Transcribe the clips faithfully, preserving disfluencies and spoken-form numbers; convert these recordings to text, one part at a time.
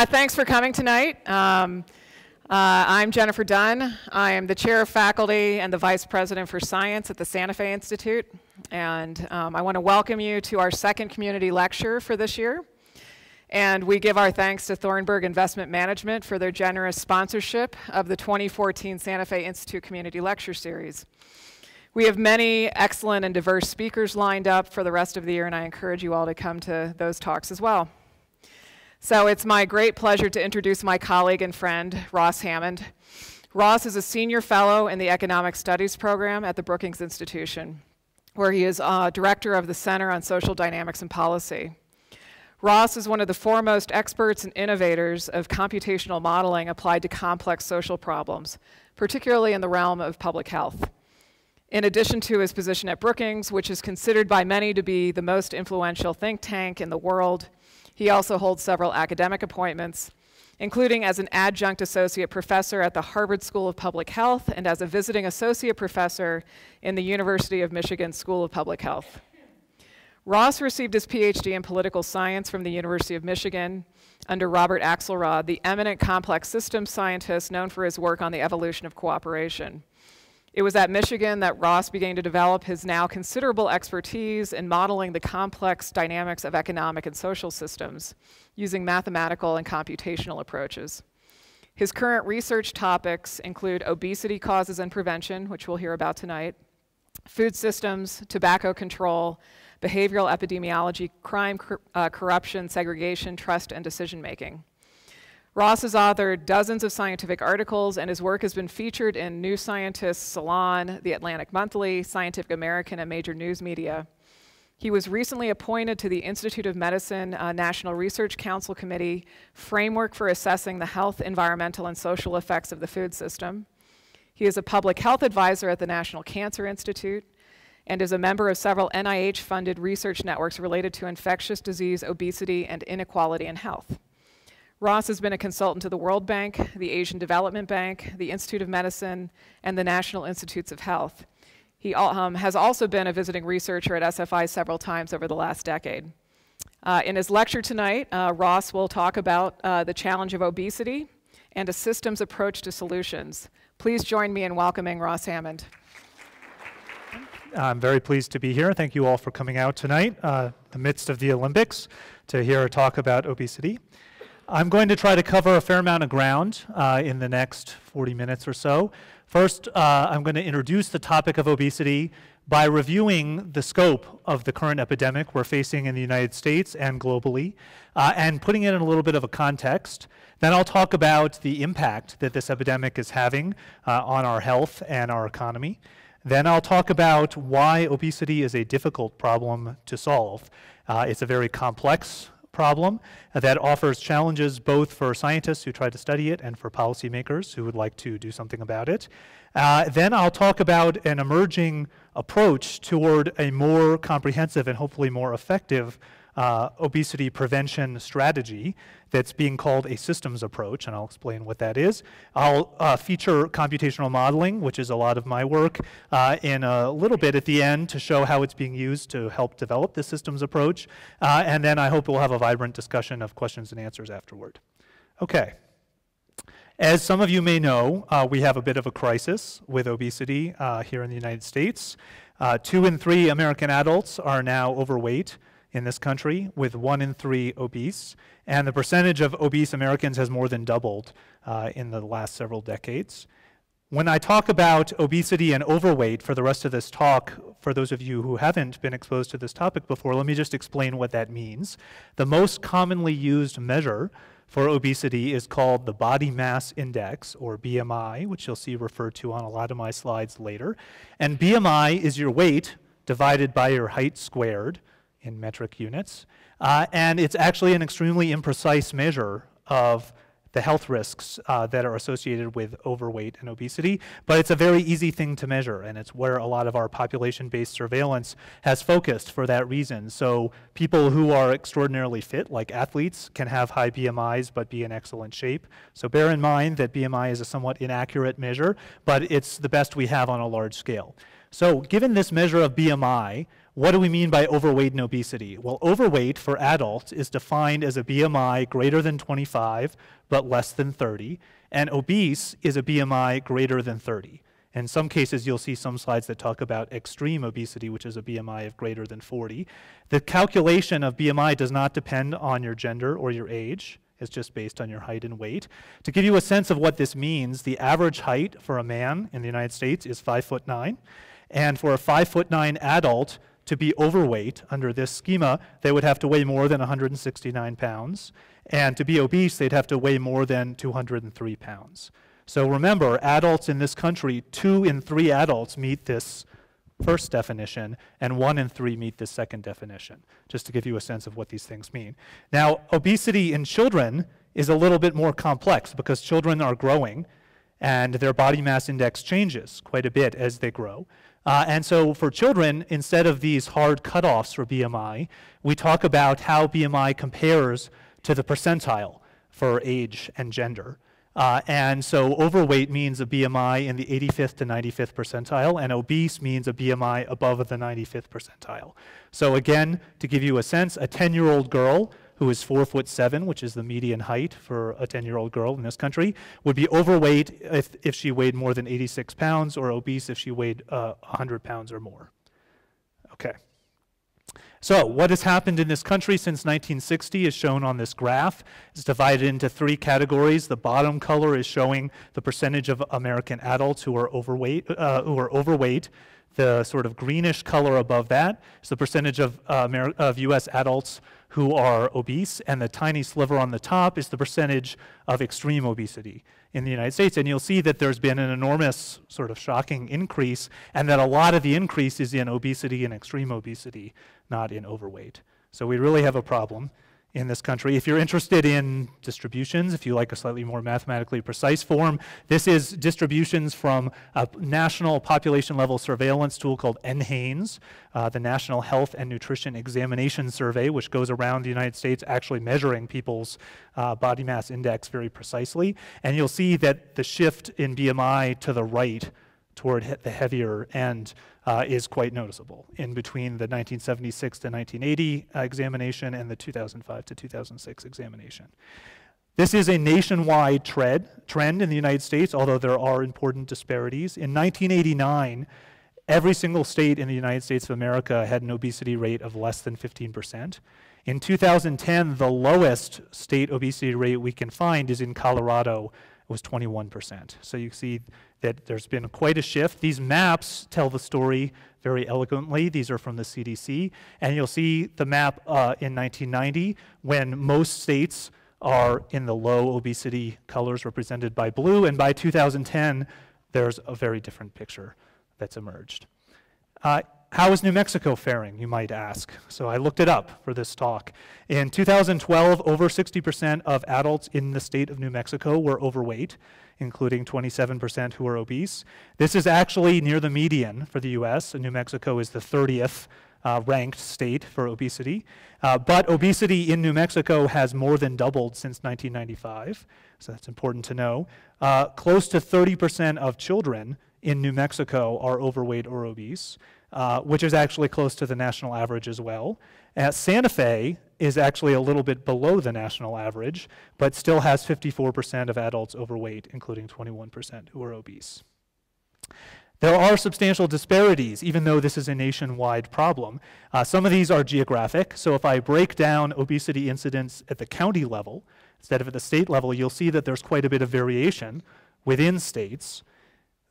Uh, thanks for coming tonight. Um, uh, I'm Jennifer Dunn. I am the chair of faculty and the vice president for science at the Santa Fe Institute. And um, I want to welcome you to our second community lecture for this year. And we give our thanks to Thornburg Investment Management for their generous sponsorship of the twenty fourteen Santa Fe Institute Community Lecture Series. We have many excellent and diverse speakers lined up for the rest of the year, and I encourage you all to come to those talks as well. So it's my great pleasure to introduce my colleague and friend, Ross Hammond. Ross is a senior fellow in the Economic Studies program at the Brookings Institution, where he is uh, director of the Center on Social Dynamics and Policy. Ross is one of the foremost experts and innovators of computational modeling applied to complex social problems, particularly in the realm of public health. In addition to his position at Brookings, which is considered by many to be the most influential think tank in the world, he also holds several academic appointments, including as an adjunct associate professor at the Harvard School of Public Health and as a visiting associate professor in the University of Michigan School of Public Health. Ross received his PhD in political science from the University of Michigan under Robert Axelrod, the eminent complex systems scientist known for his work on the evolution of cooperation. It was at Michigan that Ross began to develop his now considerable expertise in modeling the complex dynamics of economic and social systems using mathematical and computational approaches. His current research topics include obesity causes and prevention, which we'll hear about tonight, food systems, tobacco control, behavioral epidemiology, crime, cor uh, corruption, segregation, trust, and decision-making. Ross has authored dozens of scientific articles, and his work has been featured in New Scientist, Salon, The Atlantic Monthly, Scientific American, and major news media. He was recently appointed to the Institute of Medicine uh, National Research Council Committee Framework for Assessing the Health, Environmental, and Social Effects of the Food System. He is a public health advisor at the National Cancer Institute and is a member of several N I H-funded research networks related to infectious disease, obesity, and inequality in health. Ross has been a consultant to the World Bank, the Asian Development Bank, the Institute of Medicine, and the National Institutes of Health. He um, has also been a visiting researcher at S F I several times over the last decade. Uh, in his lecture tonight, uh, Ross will talk about uh, the challenge of obesity and a systems approach to solutions. Please join me in welcoming Ross Hammond. I'm very pleased to be here. Thank you all for coming out tonight, uh, in the midst of the Olympics, to hear a talk about obesity. I'm going to try to cover a fair amount of ground uh, in the next forty minutes or so. First, uh, I'm going to introduce the topic of obesity by reviewing the scope of the current epidemic we're facing in the United States and globally, uh, and putting it in a little bit of a context. Then I'll talk about the impact that this epidemic is having uh, on our health and our economy. Then I'll talk about why obesity is a difficult problem to solve. Uh, it's a very complex problem that offers challenges both for scientists who try to study it and for policymakers who would like to do something about it. Uh, then I'll talk about an emerging approach toward a more comprehensive and hopefully more effective Uh, obesity prevention strategy that's being called a systems approach, and I'll explain what that is. I'll uh, feature computational modeling, which is a lot of my work, uh, in a little bit at the end to show how it's being used to help develop the systems approach, uh, and then I hope we'll have a vibrant discussion of questions and answers afterward. Okay. As some of you may know, uh, we have a bit of a crisis with obesity uh, here in the United States. Uh, two in three American adults are now overweight in this country, with one in three obese, and the percentage of obese Americans has more than doubled uh, in the last several decades. When I talk about obesity and overweight for the rest of this talk, for those of you who haven't been exposed to this topic before, let me just explain what that means. The most commonly used measure for obesity is called the body mass index, or B M I, which you'll see referred to on a lot of my slides later. And B M I is your weight divided by your height squared, in metric units, uh, and it's actually an extremely imprecise measure of the health risks uh, that are associated with overweight and obesity, but it's a very easy thing to measure, and it's where a lot of our population-based surveillance has focused for that reason. So people who are extraordinarily fit, like athletes, can have high B M Is but be in excellent shape. So bear in mind that B M I is a somewhat inaccurate measure, but it's the best we have on a large scale. So given this measure of B M I, What do we mean by overweight and obesity? Well, overweight for adults is defined as a B M I greater than twenty-five but less than thirty, and obese is a B M I greater than thirty. In some cases, you'll see some slides that talk about extreme obesity, which is a B M I of greater than forty. The calculation of B M I does not depend on your gender or your age. It's just based on your height and weight. To give you a sense of what this means, the average height for a man in the United States is five foot nine, and for a five foot nine adult to be overweight under this schema, they would have to weigh more than one hundred sixty-nine pounds, and to be obese, they'd have to weigh more than two hundred three pounds. So remember, adults in this country, two in three adults meet this first definition, and one in three meet the second definition, just to give you a sense of what these things mean. Now, obesity in children is a little bit more complex because children are growing, and their body mass index changes quite a bit as they grow. Uh, and so for children, instead of these hard cutoffs for B M I, we talk about how B M I compares to the percentile for age and gender. Uh, and so overweight means a B M I in the eighty-fifth to ninety-fifth percentile, and obese means a B M I above the ninety-fifth percentile. So again, to give you a sense, a ten-year-old girl who is four foot seven, which is the median height for a ten-year-old girl in this country, would be overweight if, if she weighed more than eighty-six pounds, or obese if she weighed uh, one hundred pounds or more. Okay. So what has happened in this country since nineteen sixty is shown on this graph. It's divided into three categories. The bottom color is showing the percentage of American adults who are overweight. Uh, who are overweight. The sort of greenish color above that is the percentage of, uh, of U S adults who are obese, and the tiny sliver on the top is the percentage of extreme obesity in the United States. And you'll see that there's been an enormous, sort of shocking increase, and that a lot of the increase is in obesity and extreme obesity, not in overweight. So we really have a problem in this country. If you're interested in distributions, if you like a slightly more mathematically precise form, this is distributions from a national population level surveillance tool called N HANES, uh, the National Health and Nutrition Examination Survey, which goes around the United States actually measuring people's uh, body mass index very precisely. And you'll see that the shift in B M I to the right toward he- the heavier end Uh, is quite noticeable in between the nineteen seventy-six to nineteen eighty uh, examination and the two thousand five to two thousand six examination. This is a nationwide trend, trend in the United States, although there are important disparities. In nineteen eighty-nine, every single state in the United States of America had an obesity rate of less than fifteen percent. In two thousand ten, the lowest state obesity rate we can find is in Colorado. Was twenty-one percent. So you see that there's been quite a shift. These maps tell the story very eloquently. These are from the C D C, and you'll see the map uh, in nineteen ninety when most states are in the low obesity colors represented by blue, and by two thousand ten, there's a very different picture that's emerged. Uh, How is New Mexico faring, you might ask? So I looked it up for this talk. In two thousand twelve, over sixty percent of adults in the state of New Mexico were overweight, including twenty-seven percent who were obese. This is actually near the median for the U S, and New Mexico is the thirtieth uh, ranked state for obesity. Uh, but obesity in New Mexico has more than doubled since nineteen ninety-five, so that's important to know. Uh, close to thirty percent of children in New Mexico are overweight or obese, Uh, which is actually close to the national average as well. Uh, Santa Fe is actually a little bit below the national average, but still has fifty-four percent of adults overweight, including twenty-one percent who are obese. There are substantial disparities, even though this is a nationwide problem. Uh, some of these are geographic, so if I break down obesity incidence at the county level, instead of at the state level, you'll see that there's quite a bit of variation within states.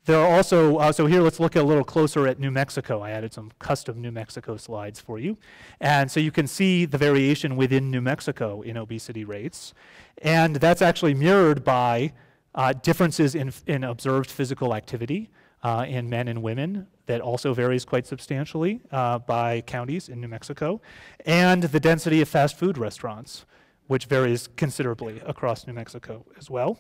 There are also, uh, so here let's look a little closer at New Mexico. I added some custom New Mexico slides for you. And so you can see the variation within New Mexico in obesity rates. And that's actually mirrored by uh, differences in, in observed physical activity uh, in men and women. That also varies quite substantially uh, by counties in New Mexico. And the density of fast food restaurants, which varies considerably across New Mexico as well.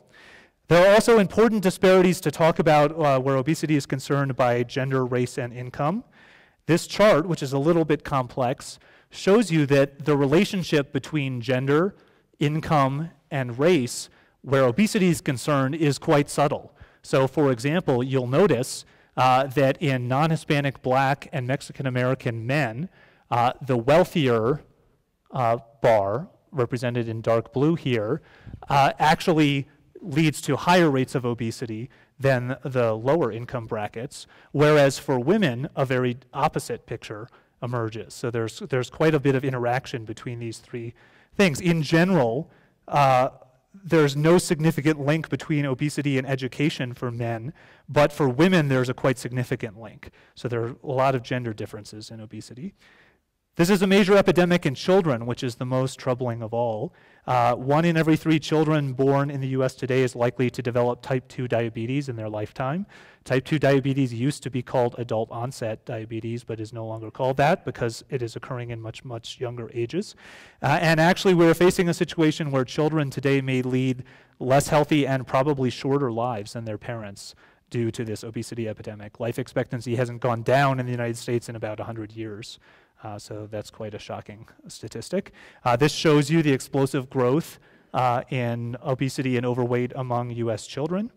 There are also important disparities to talk about uh, where obesity is concerned by gender, race, and income. This chart, which is a little bit complex, shows you that the relationship between gender, income, and race, where obesity is concerned, is quite subtle. So for example, you'll notice uh, that in non-Hispanic, Black, and Mexican-American men, uh, the wealthier uh, bar, represented in dark blue here, uh, actually leads to higher rates of obesity than the lower income brackets, whereas for women, a very opposite picture emerges. So there's, there's quite a bit of interaction between these three things. In general, uh, there's no significant link between obesity and education for men, but for women, there's a quite significant link. So there are a lot of gender differences in obesity. This is a major epidemic in children, which is the most troubling of all. Uh, one in every three children born in the U S today is likely to develop type two diabetes in their lifetime. Type two diabetes used to be called adult onset diabetes, but is no longer called that because it is occurring in much, much younger ages. Uh, and actually, we're facing a situation where children today may lead less healthy and probably shorter lives than their parents due to this obesity epidemic. Life expectancy hasn't gone down in the United States in about one hundred years. Uh, so that's quite a shocking statistic. Uh, this shows you the explosive growth uh, in obesity and overweight among U S children.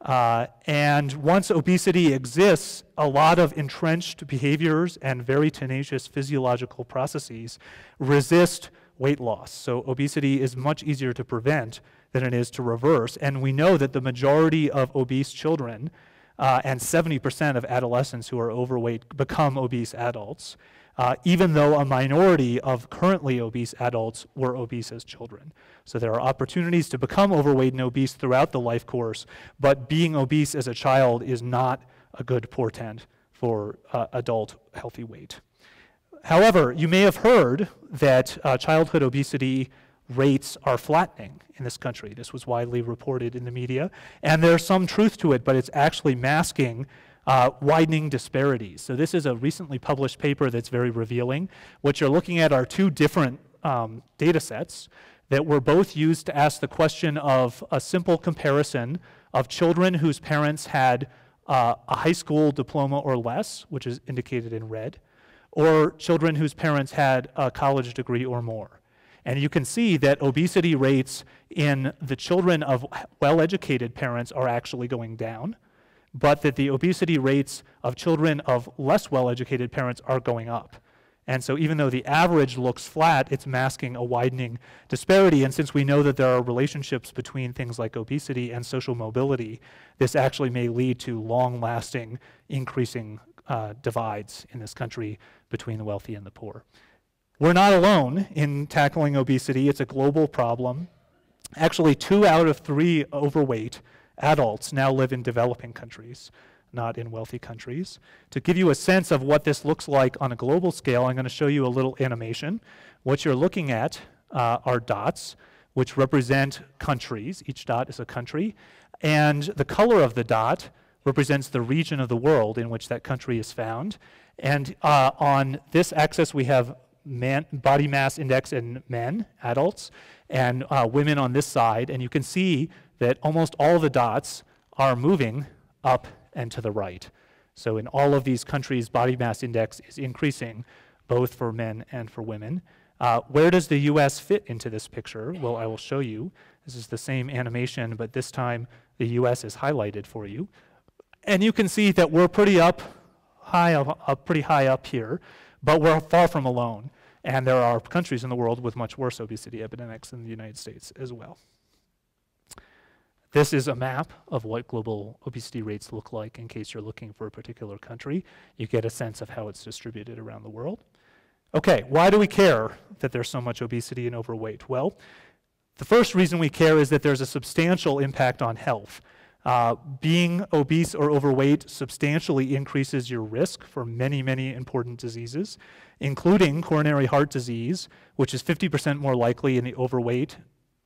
Uh, and once obesity exists, a lot of entrenched behaviors and very tenacious physiological processes resist weight loss. So obesity is much easier to prevent than it is to reverse. And we know that the majority of obese children uh, and seventy percent of adolescents who are overweight become obese adults. Uh, even though a minority of currently obese adults were obese as children. So there are opportunities to become overweight and obese throughout the life course, but being obese as a child is not a good portent for uh, adult healthy weight. However, you may have heard that uh, childhood obesity rates are flattening in this country. This was widely reported in the media, and there's some truth to it, but it's actually masking Uh, widening disparities. So this is a recently published paper that's very revealing. What you're looking at are two different um, data sets that were both used to ask the question of a simple comparison of children whose parents had uh, a high school diploma or less, which is indicated in red, or children whose parents had a college degree or more. And you can see that obesity rates in the children of well-educated parents are actually going down, but that the obesity rates of children of less well-educated parents are going up. And so even though the average looks flat, it's masking a widening disparity. And since we know that there are relationships between things like obesity and social mobility, this actually may lead to long-lasting, increasing uh, divides in this country between the wealthy and the poor. We're not alone in tackling obesity. It's a global problem. Actually, two out of three overweight adults now live in developing countries, not in wealthy countries. To give you a sense of what this looks like on a global scale, I'm going to show you a little animation. What you're looking at uh, are dots, which represent countries. Each dot is a country. And the color of the dot represents the region of the world in which that country is found. And uh, on this axis, we have man, body mass index in men, adults, and uh, women on this side. And you can see that almost all the dots are moving up and to the right. So in all of these countries, body mass index is increasing, both for men and for women. Uh, where does the U S fit into this picture? Well, I will show you. This is the same animation, but this time the U S is highlighted for you. And you can see that we're pretty up, high up, up, pretty high up here, but we're far from alone. And there are countries in the world with much worse obesity epidemics than the United States as well. This is a map of what global obesity rates look like in case you're looking for a particular country. You get a sense of how it's distributed around the world. Okay, why do we care that there's so much obesity and overweight? Well, the first reason we care is that there's a substantial impact on health. Uh, being obese or overweight substantially increases your risk for many, many important diseases, including coronary heart disease, which is fifty percent more likely in the overweight,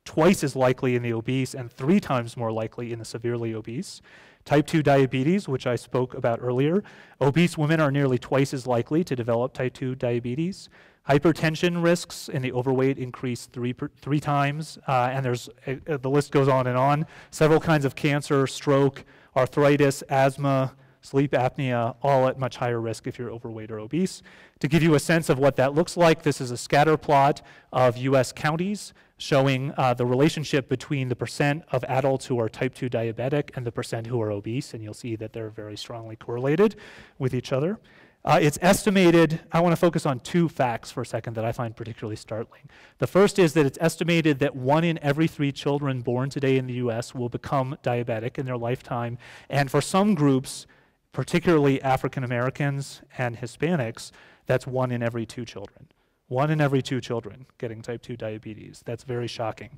twice as likely in the obese, and three times more likely in the severely obese. Type two diabetes, which I spoke about earlier. Obese women are nearly twice as likely to develop type two diabetes. Hypertension risks in the overweight increase three, per, three times, uh, and there's a, a, the list goes on and on. Several kinds of cancer, stroke, arthritis, asthma, sleep apnea, all at much higher risk if you're overweight or obese. To give you a sense of what that looks like, this is a scatter plot of U S counties showing uh, the relationship between the percent of adults who are type two diabetic and the percent who are obese, and you'll see that they're very strongly correlated with each other. Uh, it's estimated, I want to focus on two facts for a second that I find particularly startling. The first is that it's estimated that one in every three children born today in the U S will become diabetic in their lifetime, and for some groups, particularly African Americans and Hispanics, that's one in every two children. One in every two children getting type two diabetes. That's very shocking.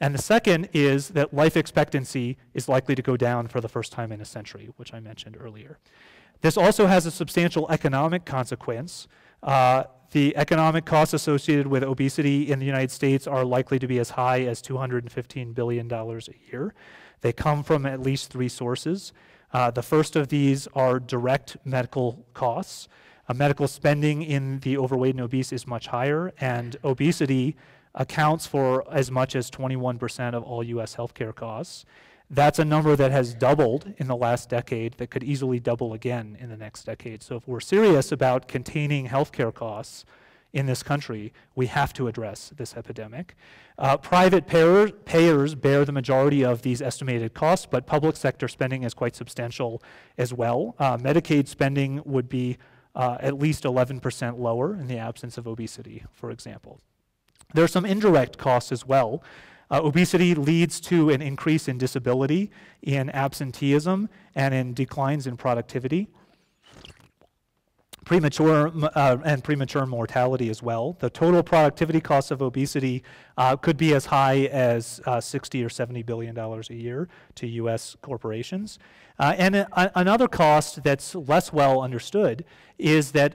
And the second is that life expectancy is likely to go down for the first time in a century, which I mentioned earlier. This also has a substantial economic consequence. Uh, the economic costs associated with obesity in the United States are likely to be as high as two hundred fifteen billion dollars a year. They come from at least three sources. Uh, the first of these are direct medical costs. Uh, medical spending in the overweight and obese is much higher, and obesity accounts for as much as twenty-one percent of all U S healthcare costs. That's a number that has doubled in the last decade, that could easily double again in the next decade. So if we're serious about containing healthcare costs in this country, we have to address this epidemic. Uh, private payers, payers bear the majority of these estimated costs, but public sector spending is quite substantial as well. Uh, Medicaid spending would be Uh, at least eleven percent lower in the absence of obesity, for example. There are some indirect costs as well. Uh, obesity leads to an increase in disability, in absenteeism, and in declines in productivity. Premature uh, and premature mortality as well. The total productivity costs of obesity uh, could be as high as uh, sixty or seventy billion dollars a year to U S corporations. Uh, and a, another cost that's less well understood is that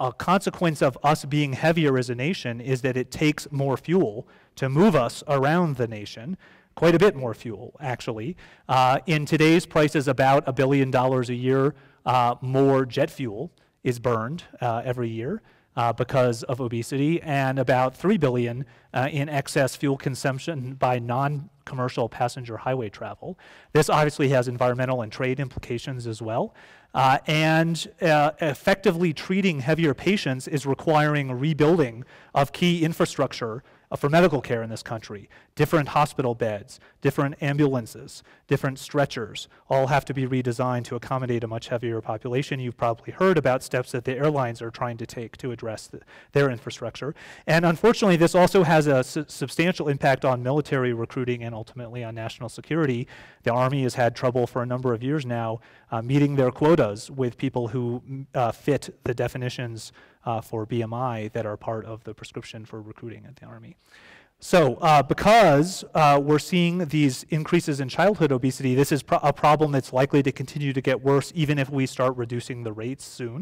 a consequence of us being heavier as a nation is that it takes more fuel to move us around the nation. Quite a bit more fuel, actually. Uh, in today's prices, about a billion dollars a year uh, more jet fuel is burned uh, every year uh, because of obesity, and about three billion dollars uh, in excess fuel consumption by non-commercial passenger highway travel. This obviously has environmental and trade implications as well. Uh, and uh, effectively treating heavier patients is requiring rebuilding of key infrastructure for medical care in this country. Different hospital beds, different ambulances, different stretchers, all have to be redesigned to accommodate a much heavier population. You've probably heard about steps that the airlines are trying to take to address the, their infrastructure. And unfortunately, this also has a su- substantial impact on military recruiting and ultimately on national security. The Army has had trouble for a number of years now uh, meeting their quotas with people who uh, fit the definitions Uh, for B M I that are part of the prescription for recruiting at the Army. So uh, because uh, we're seeing these increases in childhood obesity, this is pro- a problem that's likely to continue to get worse even if we start reducing the rates soon.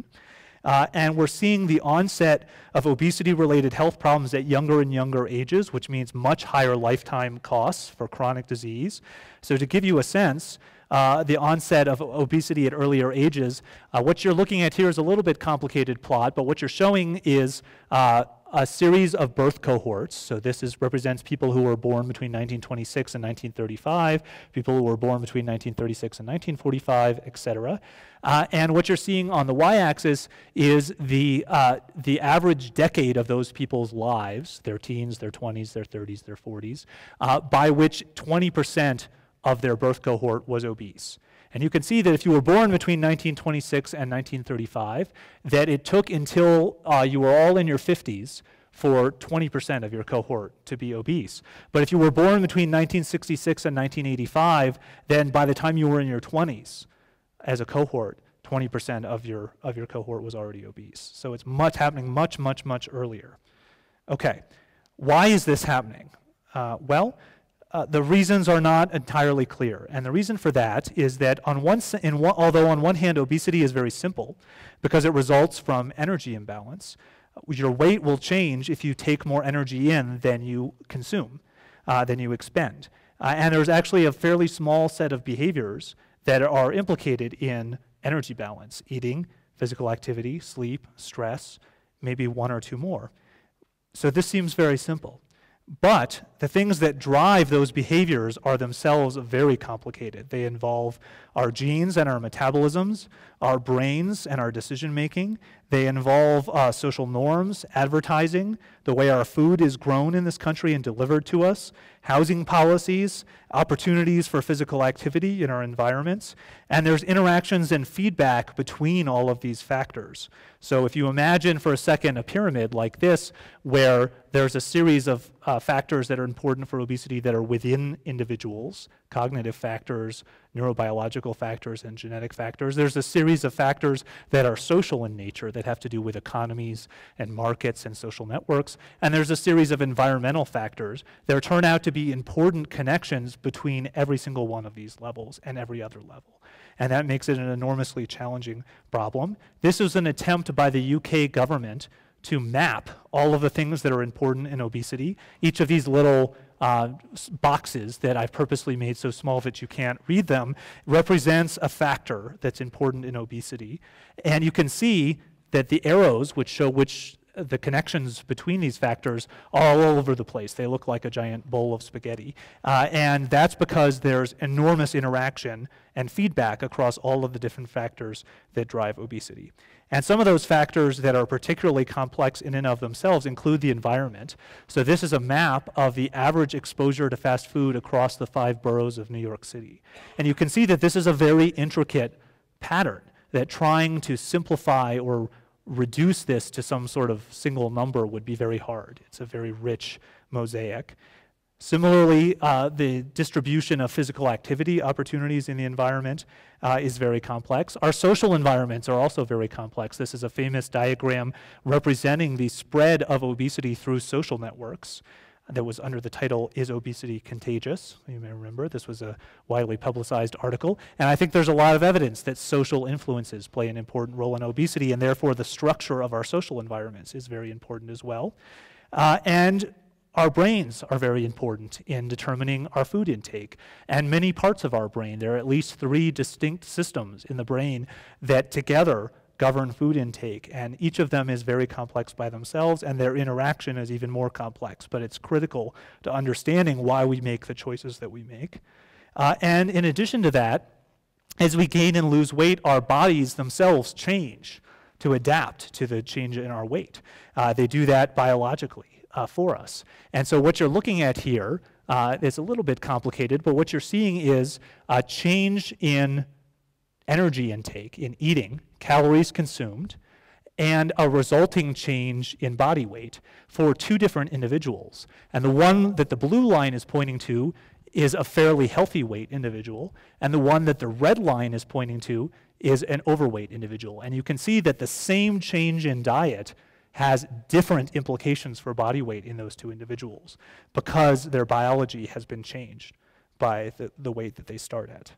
Uh, and we're seeing the onset of obesity-related health problems at younger and younger ages, which means much higher lifetime costs for chronic disease. So to give you a sense, Uh, the onset of obesity at earlier ages. Uh, what you're looking at here is a little bit complicated plot, but what you're showing is uh, a series of birth cohorts. So this is, represents people who were born between nineteen twenty-six and nineteen thirty-five, people who were born between nineteen thirty-six and nineteen forty-five, et cetera. Uh, and what you're seeing on the y-axis is the, uh, the average decade of those people's lives, their teens, their twenties, their thirties, their forties, uh, by which twenty percent of their birth cohort was obese. And you can see that if you were born between nineteen twenty-six and nineteen thirty-five, that it took until uh, you were all in your fifties for twenty percent of your cohort to be obese. But if you were born between nineteen sixty-six and nineteen eighty-five, then by the time you were in your twenties as a cohort, twenty percent of your, of your cohort was already obese. So it's much happening much, much, much earlier. Okay, why is this happening? Uh, well, Uh, the reasons are not entirely clear, and the reason for that is that on one, in one, although on one hand obesity is very simple because it results from energy imbalance, your weight will change if you take more energy in than you consume, uh, than you expend. Uh, and there's actually a fairly small set of behaviors that are implicated in energy balance: eating, physical activity, sleep, stress, maybe one or two more. So this seems very simple. But the things that drive those behaviors are themselves very complicated. They involve our genes and our metabolisms, our brains and our decision-making. They involve uh, social norms, advertising, the way our food is grown in this country and delivered to us, housing policies, opportunities for physical activity in our environments, and there's interactions and feedback between all of these factors. So if you imagine for a second a pyramid like this, where there's a series of uh, factors that are important for obesity that are within individuals, cognitive factors, neurobiological factors, and genetic factors. There's a series of factors that are social in nature that have to do with economies and markets and social networks. And there's a series of environmental factors that turn out to be important connections between every single one of these levels and every other level. And that makes it an enormously challenging problem. This is an attempt by the U K government to map all of the things that are important in obesity. Each of these little uh, boxes that I've purposely made so small that you can't read them represents a factor that's important in obesity. And you can see that the arrows, which show which the connections between these factors, are all over the place. They look like a giant bowl of spaghetti. Uh, and that's because there's enormous interaction and feedback across all of the different factors that drive obesity. And some of those factors that are particularly complex in and of themselves include the environment. So this is a map of the average exposure to fast food across the five boroughs of New York City. And you can see that this is a very intricate pattern that trying to simplify or reduce this to some sort of single number would be very hard. It's a very rich mosaic. Similarly, uh, the distribution of physical activity opportunities in the environment uh, is very complex. Our social environments are also very complex. This is a famous diagram representing the spread of obesity through social networks that was under the title, "Is Obesity Contagious?" You may remember this was a widely publicized article. And I think there's a lot of evidence that social influences play an important role in obesity, and therefore the structure of our social environments is very important as well. Uh, and our brains are very important in determining our food intake. And many parts of our brain, there are at least three distinct systems in the brain that together govern food intake, and each of them is very complex by themselves, and their interaction is even more complex, but it's critical to understanding why we make the choices that we make. Uh, and in addition to that, as we gain and lose weight, our bodies themselves change to adapt to the change in our weight. Uh, they do that biologically uh, for us. And so what you're looking at here uh, is a little bit complicated, but what you're seeing is a change in energy intake in eating, calories consumed, and a resulting change in body weight for two different individuals. And the one that the blue line is pointing to is a fairly healthy weight individual, and the one that the red line is pointing to is an overweight individual. And you can see that the same change in diet has different implications for body weight in those two individuals because their biology has been changed by the, the weight that they start at.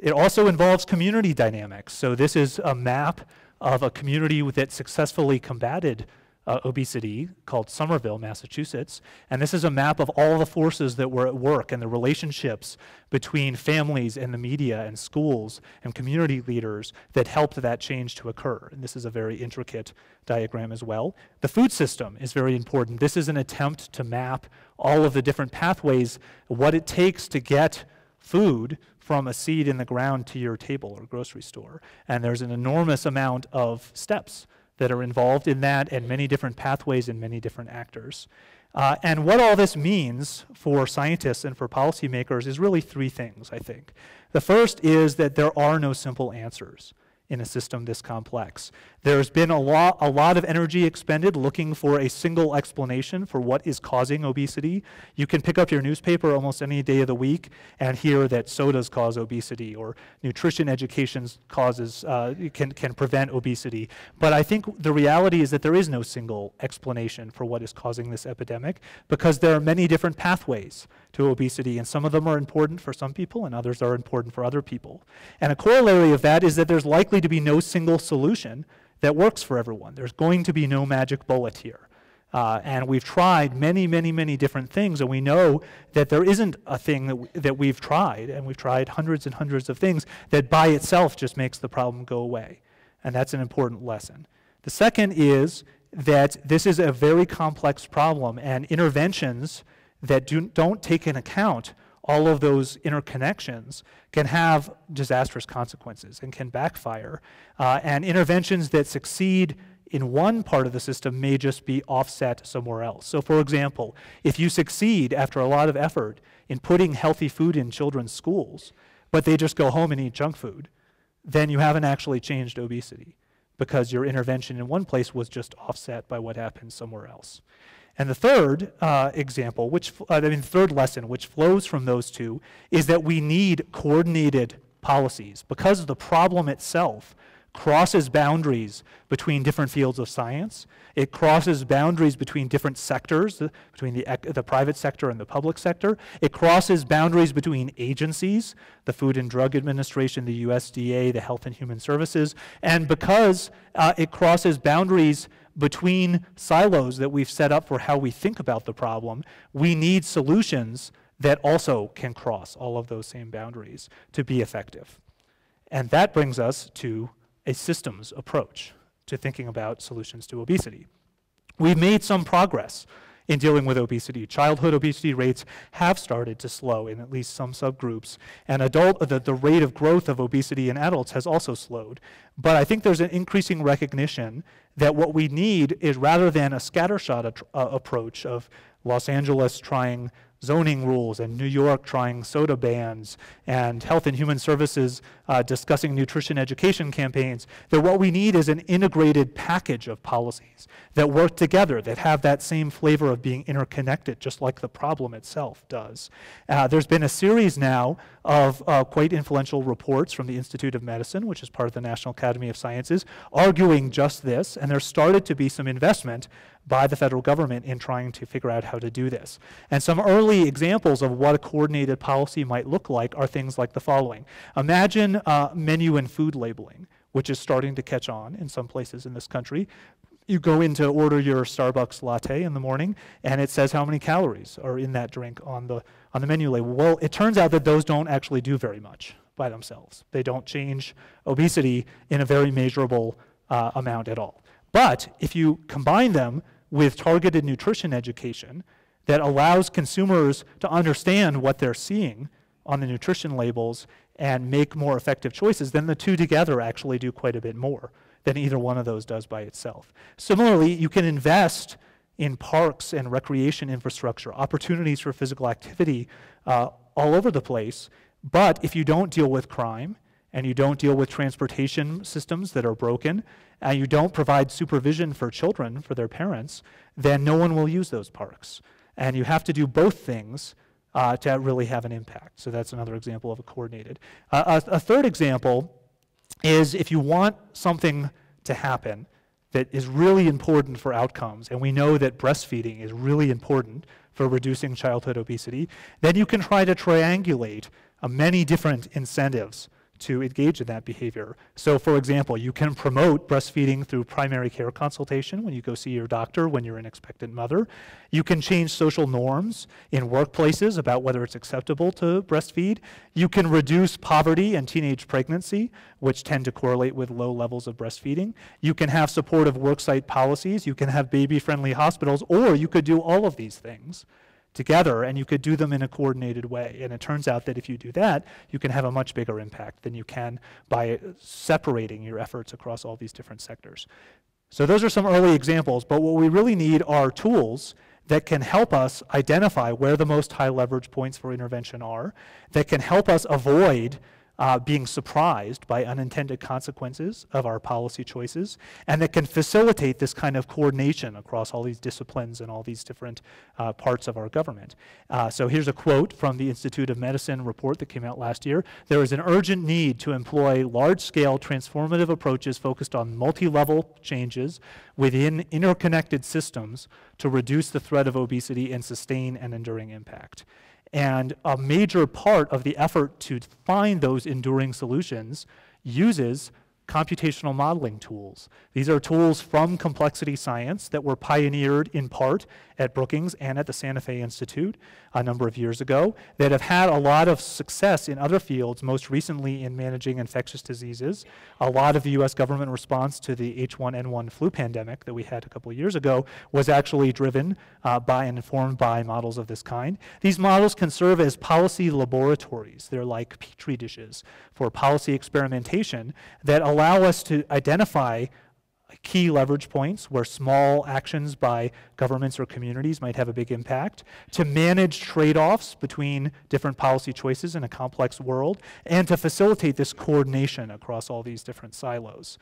It also involves community dynamics. So this is a map of a community that successfully combated uh, obesity called Somerville, Massachusetts. And this is a map of all the forces that were at work and the relationships between families and the media and schools and community leaders that helped that change to occur. And this is a very intricate diagram as well. The food system is very important. This is an attempt to map all of the different pathways, what it takes to get food from a seed in the ground to your table or grocery store. And there's an enormous amount of steps that are involved in that and many different pathways and many different actors. Uh, and what all this means for scientists and for policymakers is really three things, I think. The first is that there are no simple answers in a system this complex. There's been a lot, a lot of energy expended looking for a single explanation for what is causing obesity. You can pick up your newspaper almost any day of the week and hear that sodas cause obesity or nutrition education causes, uh, can, can prevent obesity. But I think the reality is that there is no single explanation for what is causing this epidemic because there are many different pathways to obesity, and some of them are important for some people and others are important for other people. And a corollary of that is that there's likely to be no single solution that works for everyone. There's going to be no magic bullet here. Uh, and we've tried many, many, many different things, and we know that there isn't a thing that, we, that we've tried, and we've tried hundreds and hundreds of things that by itself just makes the problem go away. And that's an important lesson. The second is that this is a very complex problem, and interventions that do, don't take into account all of those interconnections can have disastrous consequences and can backfire. Uh, and interventions that succeed in one part of the system may just be offset somewhere else. So for example, if you succeed after a lot of effort in putting healthy food in children's schools, but they just go home and eat junk food, then you haven't actually changed obesity, because your intervention in one place was just offset by what happened somewhere else. And the third uh, example, which uh, I mean, third lesson, which flows from those two, is that we need coordinated policies, because the problem itself crosses boundaries between different fields of science. It crosses boundaries between different sectors, the, between the, the private sector and the public sector. It crosses boundaries between agencies, the Food and Drug Administration, the U S D A, the Health and Human Services. And because uh, it crosses boundaries between silos that we've set up for how we think about the problem, we need solutions that also can cross all of those same boundaries to be effective. And that brings us to a systems approach to thinking about solutions to obesity. We've made some progress in dealing with obesity. Childhood obesity rates have started to slow in at least some subgroups, and adult, the, the rate of growth of obesity in adults has also slowed. But I think there's an increasing recognition that what we need is, rather than a scattershot uh, approach of Los Angeles trying zoning rules and New York trying soda bans and Health and Human Services uh, discussing nutrition education campaigns, that what we need is an integrated package of policies that work together, that have that same flavor of being interconnected, just like the problem itself does. Uh, there's been a series now of uh, quite influential reports from the Institute of Medicine, which is part of the National Academy of Sciences, arguing just this, and there started to be some investment by the federal government in trying to figure out how to do this. And some early examples of what a coordinated policy might look like are things like the following. Imagine uh, menu and food labeling, which is starting to catch on in some places in this country. You go in to order your Starbucks latte in the morning, and it says how many calories are in that drink on the, on the menu label. Well, it turns out that those don't actually do very much by themselves. They don't change obesity in a very measurable uh, amount at all. But if you combine them with targeted nutrition education that allows consumers to understand what they're seeing on the nutrition labels and make more effective choices, then the two together actually do quite a bit more than either one of those does by itself. Similarly, you can invest in parks and recreation infrastructure, opportunities for physical activity uh, all over the place, but if you don't deal with crime, and you don't deal with transportation systems that are broken, and you don't provide supervision for children, for their parents, then no one will use those parks. And you have to do both things uh, to really have an impact. So that's another example of a coordinated. Uh, a, a third example is, if you want something to happen that is really important for outcomes, and we know that breastfeeding is really important for reducing childhood obesity, then you can try to triangulate uh, many different incentives to engage in that behavior. So for example, you can promote breastfeeding through primary care consultation when you go see your doctor when you're an expectant mother. You can change social norms in workplaces about whether it's acceptable to breastfeed. You can reduce poverty and teenage pregnancy, which tend to correlate with low levels of breastfeeding. You can have supportive worksite policies. You can have baby-friendly hospitals, or you could do all of these things together, and you could do them in a coordinated way. And it turns out that if you do that, you can have a much bigger impact than you can by separating your efforts across all these different sectors. So those are some early examples, but what we really need are tools that can help us identify where the most high leverage points for intervention are, that can help us avoid Uh, being surprised by unintended consequences of our policy choices, and that can facilitate this kind of coordination across all these disciplines and all these different uh, parts of our government. Uh, so here's a quote from the Institute of Medicine report that came out last year. "There is an urgent need to employ large-scale transformative approaches focused on multi-level changes within interconnected systems to reduce the threat of obesity and sustain an enduring impact." And a major part of the effort to find those enduring solutions uses computational modeling tools. These are tools from complexity science that were pioneered in part at Brookings and at the Santa Fe Institute a number of years ago that have had a lot of success in other fields, most recently in managing infectious diseases. A lot of the U S government response to the H one N one flu pandemic that we had a couple of years ago was actually driven uh, by and informed by models of this kind. These models can serve as policy laboratories. They're like petri dishes for policy experimentation that allow us to identify key leverage points where small actions by governments or communities might have a big impact, to manage trade-offs between different policy choices in a complex world, and to facilitate this coordination across all these different silos.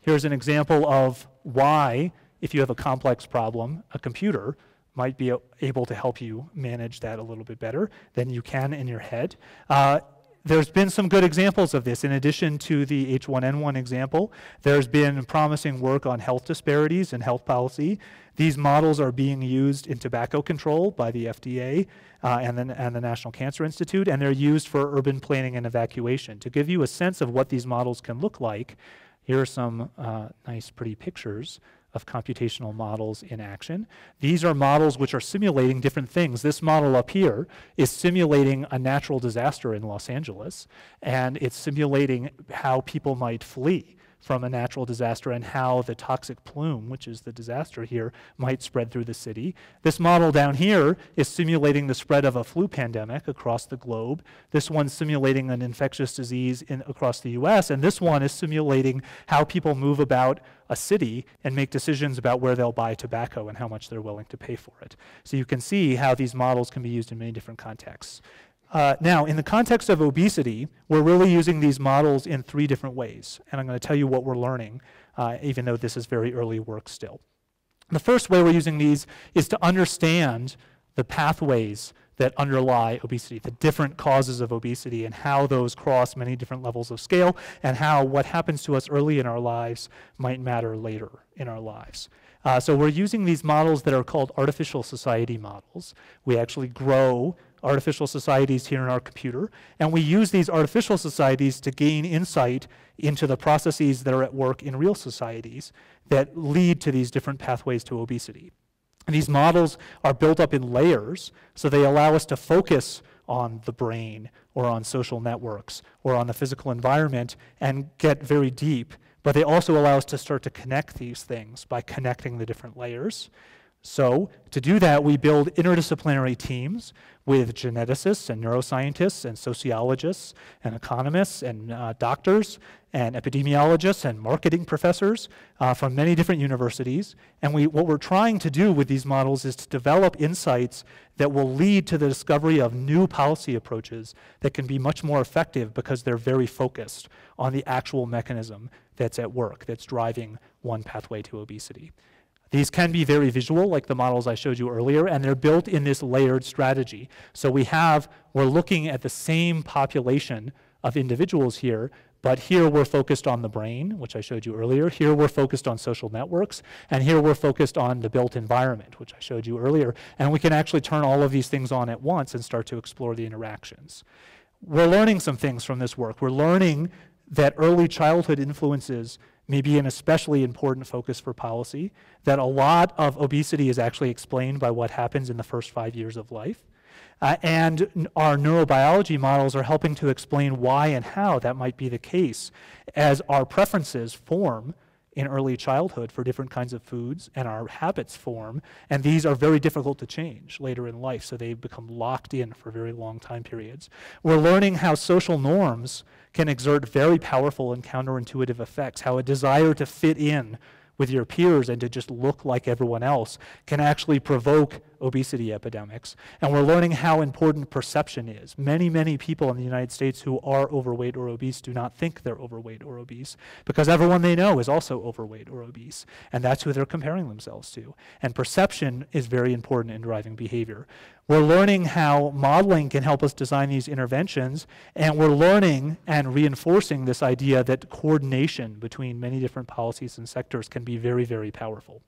Here's an example of why, if you have a complex problem, a computer might be able to help you manage that a little bit better than you can in your head. Uh, There's been some good examples of this. In addition to the H one N one example, there's been promising work on health disparities and health policy. These models are being used in tobacco control by the F D A uh, and, the, and the National Cancer Institute, and they're used for urban planning and evacuation. To give you a sense of what these models can look like, here are some uh, nice, pretty pictures of computational models in action. These are models which are simulating different things. This model up here is simulating a natural disaster in Los Angeles, and it's simulating how people might flee from a natural disaster and how the toxic plume, which is the disaster here, might spread through the city. This model down here is simulating the spread of a flu pandemic across the globe. This one's simulating an infectious disease in, across the U S, and this one is simulating how people move about a city and make decisions about where they'll buy tobacco and how much they're willing to pay for it. So you can see how these models can be used in many different contexts. Uh, now, in the context of obesity, we're really using these models in three different ways, and I'm going to tell you what we're learning, uh, even though this is very early work still. The first way we're using these is to understand the pathways that underlie obesity, the different causes of obesity, and how those cross many different levels of scale, and how what happens to us early in our lives might matter later in our lives. Uh, so we're using these models that are called artificial society models. We actually grow artificial societies here in our computer, and we use these artificial societies to gain insight into the processes that are at work in real societies that lead to these different pathways to obesity. And these models are built up in layers, so they allow us to focus on the brain or on social networks or on the physical environment and get very deep, but they also allow us to start to connect these things by connecting the different layers. So to do that, we build interdisciplinary teams with geneticists and neuroscientists and sociologists and economists and uh, doctors and epidemiologists and marketing professors uh, from many different universities. And we, what we're trying to do with these models is to develop insights that will lead to the discovery of new policy approaches that can be much more effective because they're very focused on the actual mechanism that's at work, that's driving one pathway to obesity. These can be very visual, like the models I showed you earlier, and they're built in this layered strategy. So we have, we're looking at the same population of individuals here, but here we're focused on the brain, which I showed you earlier. Here we're focused on social networks, and here we're focused on the built environment, which I showed you earlier. And we can actually turn all of these things on at once and start to explore the interactions. We're learning some things from this work. We're learning that early childhood influences may be an especially important focus for policy, that a lot of obesity is actually explained by what happens in the first five years of life. Uh, and our neurobiology models are helping to explain why and how that might be the case as our preferences form in early childhood for different kinds of foods and our habits form, and these are very difficult to change later in life, so they become locked in for very long time periods. We're learning how social norms can exert very powerful and counterintuitive effects, how a desire to fit in with your peers and to just look like everyone else can actually provoke obesity epidemics. And we're learning how important perception is. Many, many people in the United States who are overweight or obese do not think they're overweight or obese because everyone they know is also overweight or obese, and that's who they're comparing themselves to. And perception is very important in driving behavior. We're learning how modeling can help us design these interventions, and we're learning and reinforcing this idea that coordination between many different policies and sectors can be very, very powerful.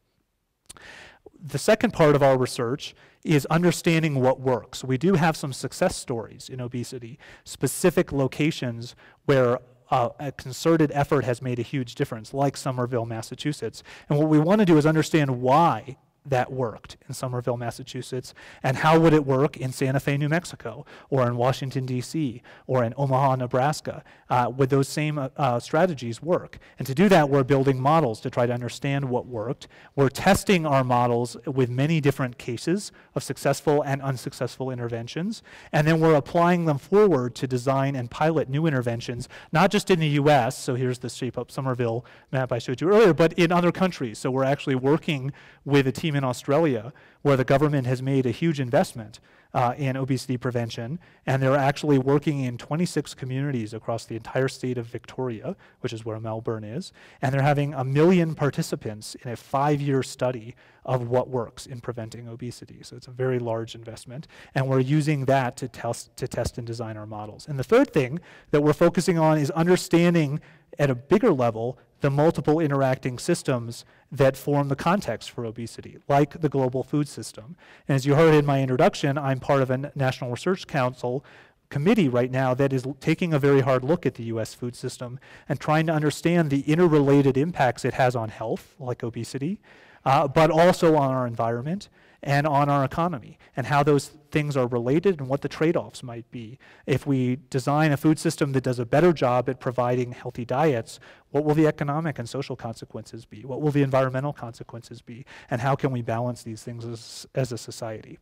The second part of our research is understanding what works. We do have some success stories in obesity, specific locations where uh, a concerted effort has made a huge difference, like Somerville, Massachusetts. And what we want to do is understand why that worked in Somerville, Massachusetts, and how would it work in Santa Fe, New Mexico, or in Washington, D C, or in Omaha, Nebraska? Uh, would those same uh, strategies work? And to do that, we're building models to try to understand what worked. We're testing our models with many different cases of successful and unsuccessful interventions, and then we're applying them forward to design and pilot new interventions, not just in the U S, so here's the shape up Somerville map I showed you earlier, but in other countries. So we're actually working with a team in Australia where the government has made a huge investment uh, in obesity prevention, and they're actually working in twenty-six communities across the entire state of Victoria, which is where Melbourne is, and they're having a million participants in a five-year study of what works in preventing obesity. So it's a very large investment, and we're using that to test, to test and design our models. And the third thing that we're focusing on is understanding at a bigger level the multiple interacting systems that form the context for obesity, like the global food system. And as you heard in my introduction, I'm part of a National Research Council committee right now that is taking a very hard look at the U S food system and trying to understand the interrelated impacts it has on health, like obesity, uh, but also on our environment and on our economy, and how those things are related and what the trade-offs might be. If we design a food system that does a better job at providing healthy diets, what will the economic and social consequences be? What will the environmental consequences be? And how can we balance these things as, as a society?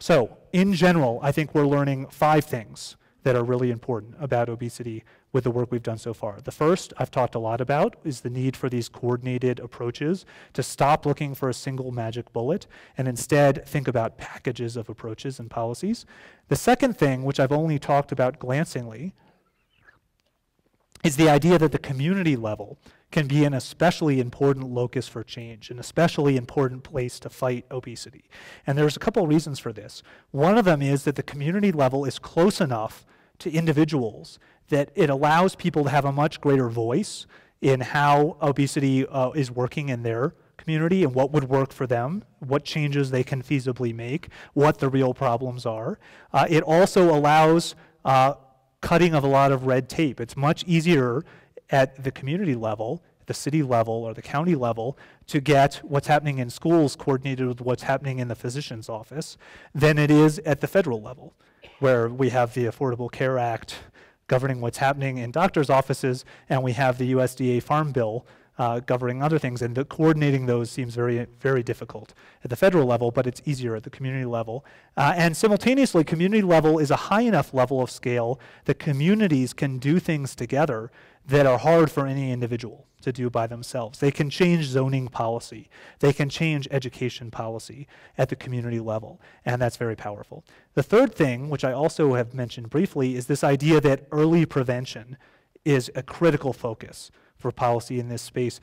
So, in general, I think we're learning five things that are really important about obesity with the work we've done so far. The first I've talked a lot about is the need for these coordinated approaches to stop looking for a single magic bullet and instead think about packages of approaches and policies. The second thing, which I've only talked about glancingly, is the idea that the community level can be an especially important locus for change, an especially important place to fight obesity. And there's a couple reasons for this. One of them is that the community level is close enough to individuals that it allows people to have a much greater voice in how obesity uh, is working in their community and what would work for them, what changes they can feasibly make, what the real problems are. Uh, it also allows uh, cutting of a lot of red tape. It's much easier at the community level, the city level, or the county level, to get what's happening in schools coordinated with what's happening in the physician's office than it is at the federal level, where we have the Affordable Care Act governing what's happening in doctors' offices, and we have the U S D A Farm Bill uh, governing other things, and the coordinating those seems very, very difficult at the federal level, but it's easier at the community level. Uh, and simultaneously, community level is a high enough level of scale that communities can do things together that are hard for any individual to do by themselves. They can change zoning policy. They can change education policy at the community level, and that's very powerful. The third thing, which I also have mentioned briefly, is this idea that early prevention is a critical focus for policy in this space.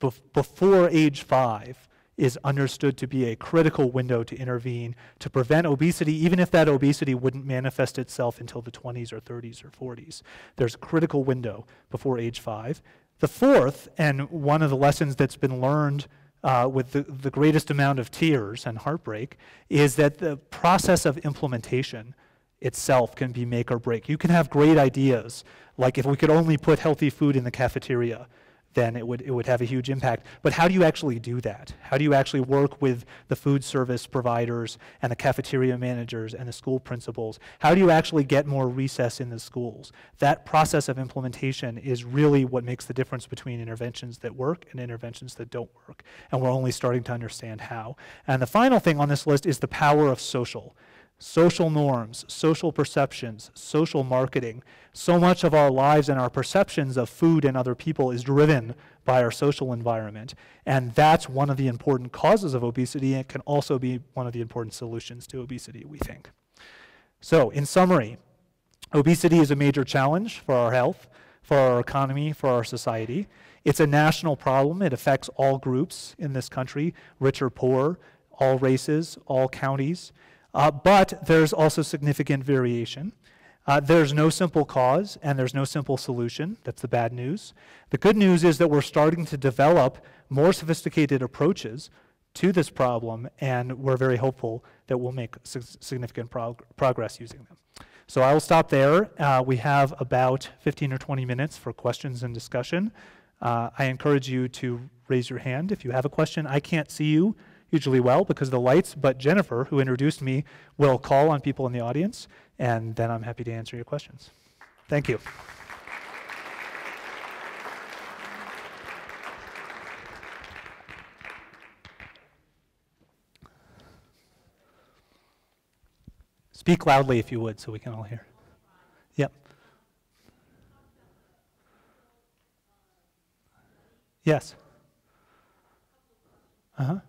Bef- before age five is understood to be a critical window to intervene, to prevent obesity, even if that obesity wouldn't manifest itself until the twenties or thirties or forties. There's a critical window before age five. The fourth, and one of the lessons that's been learned uh, with the, the greatest amount of tears and heartbreak, is that the process of implementation itself can be make or break. You can have great ideas, like if we could only put healthy food in the cafeteria, then it would, it would have a huge impact. But how do you actually do that? How do you actually work with the food service providers and the cafeteria managers and the school principals? How do you actually get more recess in the schools? That process of implementation is really what makes the difference between interventions that work and interventions that don't work. And we're only starting to understand how. And the final thing on this list is the power of social. Social norms, social perceptions, social marketing. So much of our lives and our perceptions of food and other people is driven by our social environment. And that's one of the important causes of obesity, and it can also be one of the important solutions to obesity, we think. So, in summary, obesity is a major challenge for our health, for our economy, for our society. It's a national problem. It affects all groups in this country, rich or poor, all races, all counties. Uh, but there's also significant variation. Uh, there's no simple cause, and there's no simple solution. That's the bad news. The good news is that we're starting to develop more sophisticated approaches to this problem, and we're very hopeful that we'll make significant prog- progress using them. So I will stop there. Uh, we have about fifteen or twenty minutes for questions and discussion. Uh, I encourage you to raise your hand if you have a question. I can't see you. usually well because of the lights, but Jennifer, who introduced me, will call on people in the audience, and then I'm happy to answer your questions. Thank you. Speak loudly if you would, so we can all hear. Yep. Yes. Uh-huh. Uh,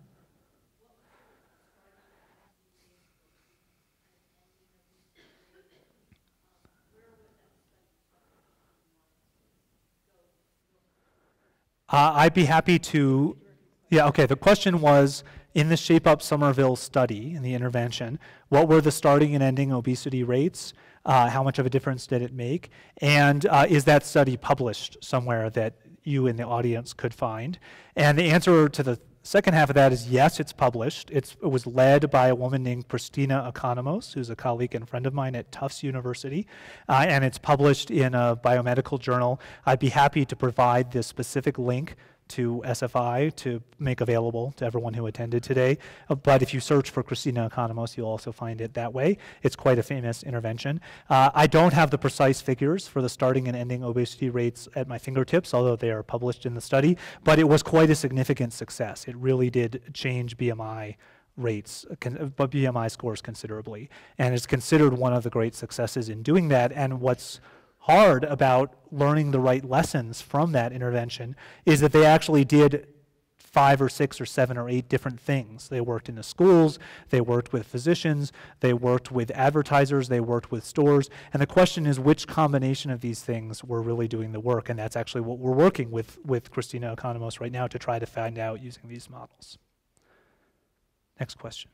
I'd be happy to, yeah, okay, the question was, in the Shape Up Somerville study, in the intervention, what were the starting and ending obesity rates? Uh, how much of a difference did it make? And uh, is that study published somewhere that you in the audience could find? And the answer to the second half of that is yes, it's published. It's, it was led by a woman named Christina Economos, who's a colleague and friend of mine at Tufts University, uh, and it's published in a biomedical journal. I'd be happy to provide this specific link to S F I to make available to everyone who attended today. Uh, but if you search for Christina Economos, you'll also find it that way. It's quite a famous intervention. Uh, I don't have the precise figures for the starting and ending obesity rates at my fingertips, although they are published in the study, but it was quite a significant success. It really did change B M I rates, but B M I scores considerably. And it's considered one of the great successes in doing that, and what's hard about learning the right lessons from that intervention is that they actually did five or six or seven or eight different things. They worked in the schools, they worked with physicians, they worked with advertisers, they worked with stores, and the question is which combination of these things were really doing the work, and that's actually what we're working with with Christina Economos right now to try to find out using these models. Next question.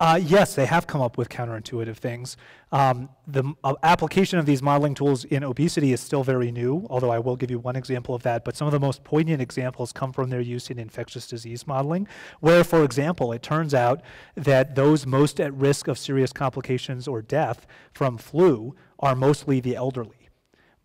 Uh, yes, they have come up with counterintuitive things. Um, the uh, application of these modeling tools in obesity is still very new, although I will give you one example of that, but some of the most poignant examples come from their use in infectious disease modeling, where, for example, it turns out that those most at risk of serious complications or death from flu are mostly the elderly.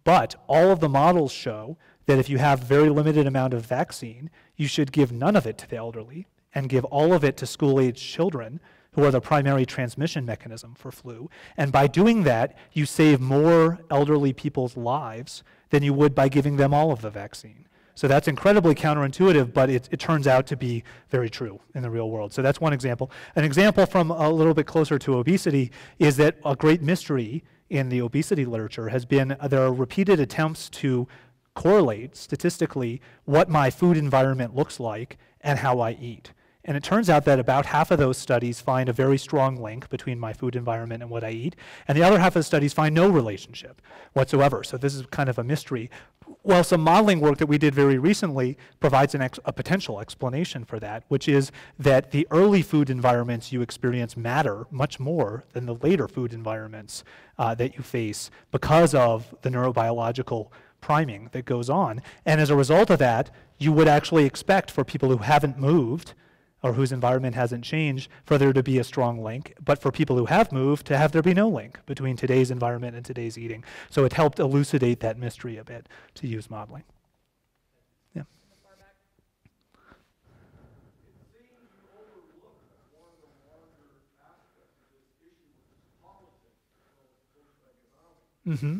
But all of the models show that if you have very limited amount of vaccine, you should give none of it to the elderly and give all of it to school-aged children who are the primary transmission mechanism for flu. And by doing that, you save more elderly people's lives than you would by giving them all of the vaccine. So that's incredibly counterintuitive, but it, it turns out to be very true in the real world. So that's one example. An example from a little bit closer to obesity is that a great mystery in the obesity literature has been uh, there are repeated attempts to correlate statistically what my food environment looks like and how I eat. And it turns out that about half of those studies find a very strong link between my food environment and what I eat, and the other half of the studies find no relationship whatsoever. So this is kind of a mystery. Well, some modeling work that we did very recently provides an ex a potential explanation for that, which is that the early food environments you experience matter much more than the later food environments uh, that you face because of the neurobiological priming that goes on. And as a result of that, you would actually expect for people who haven't moved or whose environment hasn't changed, for there to be a strong link, but for people who have moved, to have there be no link between today's environment and today's eating. So it helped elucidate that mystery a bit to use modeling. Yeah. Mm-hmm.